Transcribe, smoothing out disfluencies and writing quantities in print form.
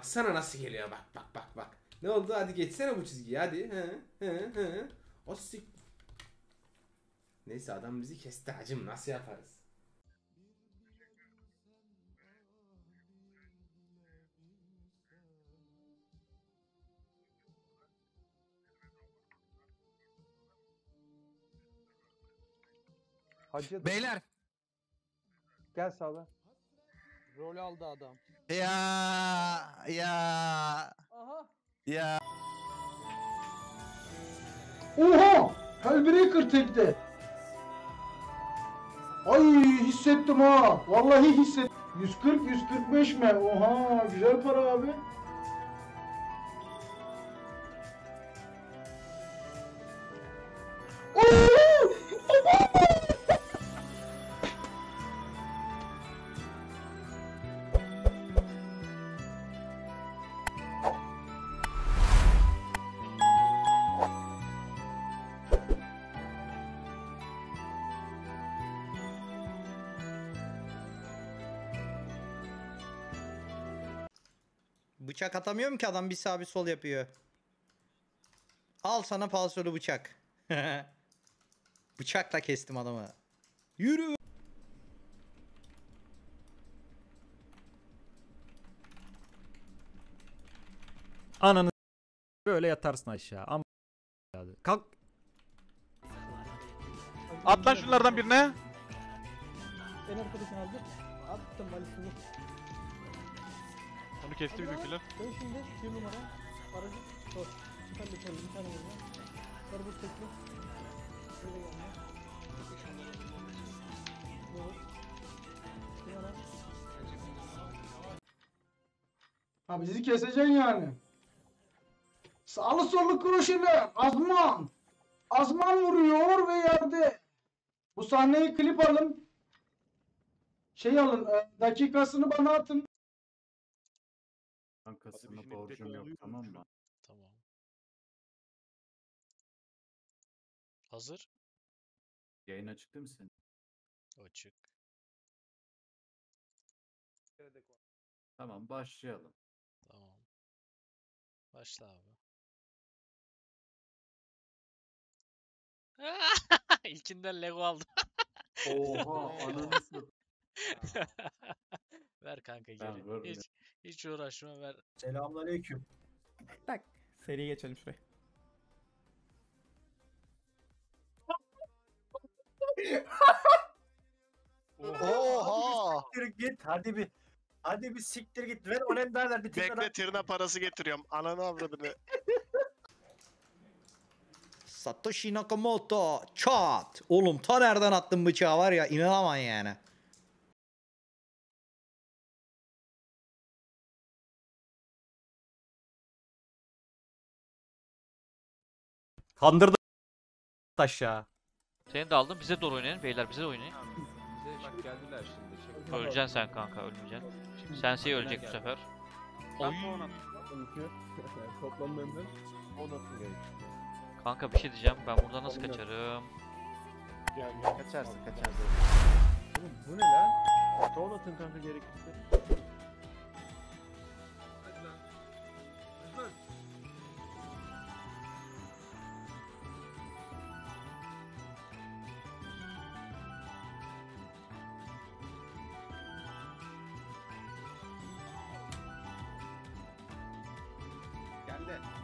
Baksana nasıl geliyor, bak bak bak bak. Ne oldu, hadi geçsene bu çizgiyi hadi. O sik. Neyse adam bizi kesti hacım, nasıl yaparız? Hacı beyler. Gel sağda. Rol aldı adam. Aha. Ya. Oha! Hellbreaker tekte. Ay hissettim ha. Vallahi hissettim. 140-145 mi? Oha güzel para abi. Bıçak atamıyorum ki adam bir sağ bir sol yapıyor. Al sana palsolu bıçak. Bıçakla kestim adamı. Yürü. Ananı böyle yatarsın aşağı. Kalk. Atlan şunlardan birine. En arkadaşını aldık. Attım valisini. Onu kesti bizimkiler. Dön şimdi 2 numara. Aracı sor. Çıkar bir tane vurma. Sor bu tekli. Abi bizi keseceksin yani. Sağlı sollu kuruşuyla Azman. Azman vuruyor ve yerde. Bu sahneyi klip alın. Şey alın. Dakikasını bana atın. Bankasını borcum yok, tamam mı? Tamam. Hazır. Yayın açık değil mi senin? Açık. Tamam, başlayalım. Tamam. Başla abi. İlkinden Lego aldım. Oha, ananı ver kanka geri. Hiç uğraşma ver. Selamünaleyküm. Tak. Seriye geçelim şuraya. Oha! Siktir git. Hadi bir siktir git. Ver o ne derler bir tirna. Bekle tirna parası getiriyorum. Ananı avradını. Satoshi Nakamoto. Çat. Oğlum ta nereden attın bıçağı var ya, inanamam yani. Kandırdım aşağı. Seni de aldım, bize doğru oynayın beyler, bize de oynayın. Bize bak geldiler şimdi. Öleceksin sen kanka, öleceksin. Sensei ölecek bu sefer. Oy. Toplanmamdan kanka bir şey diyeceğim, ben burada nasıl kaçarım? Kaçarsın. Oğlum bu ne lan? Tol atın kanka gerekirse. Hadi lan. Hadi. That